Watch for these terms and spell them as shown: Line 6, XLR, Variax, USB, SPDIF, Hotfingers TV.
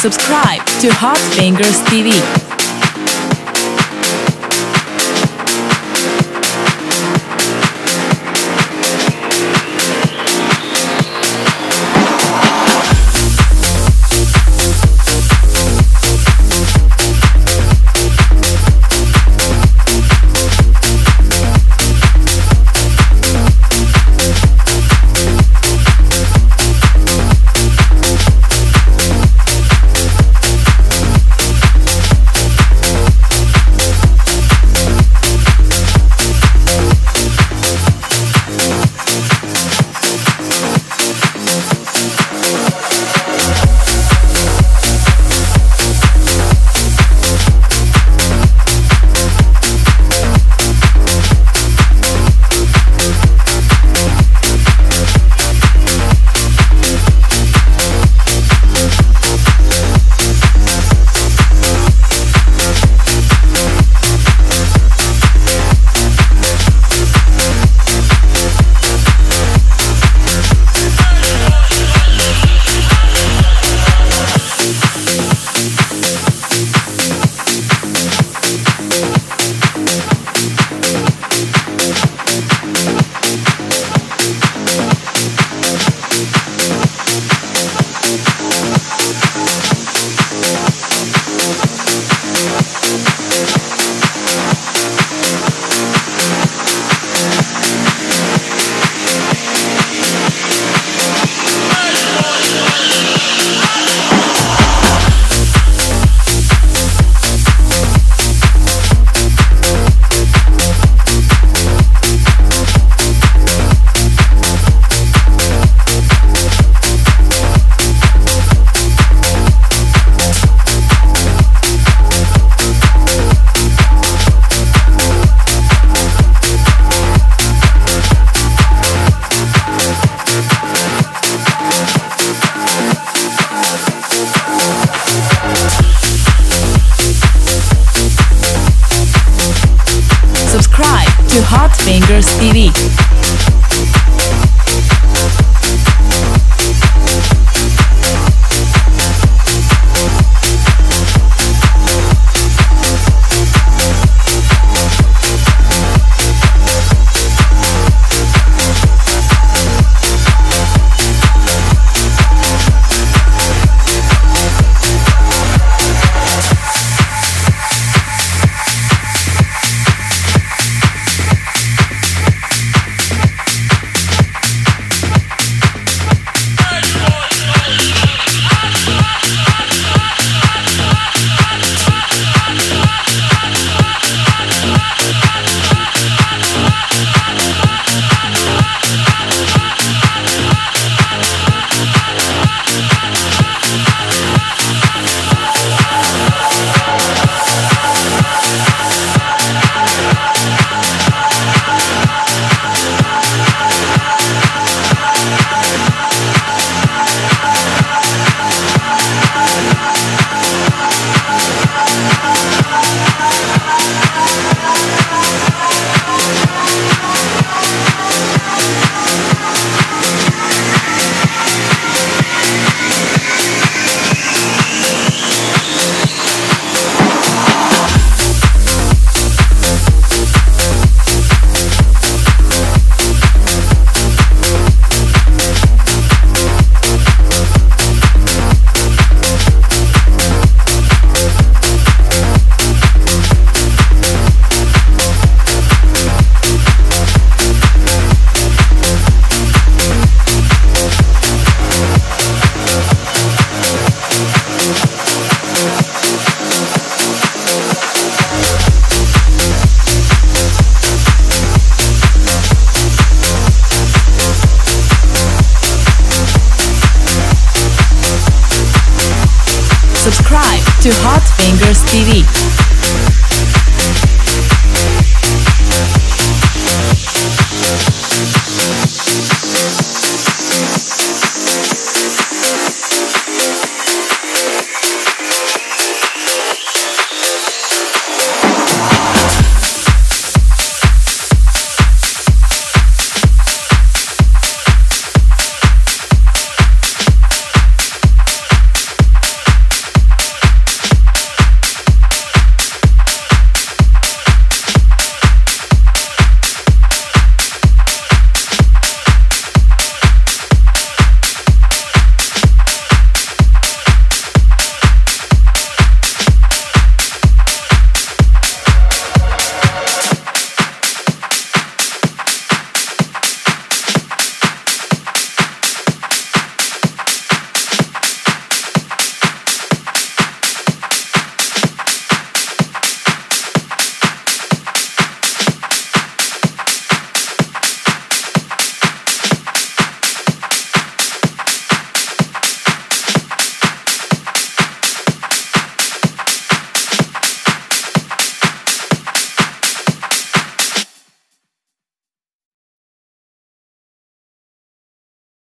Subscribe to Hotfingers TV. Subscribe to Hotfingers TV. Subscribe to Hotfingers TV.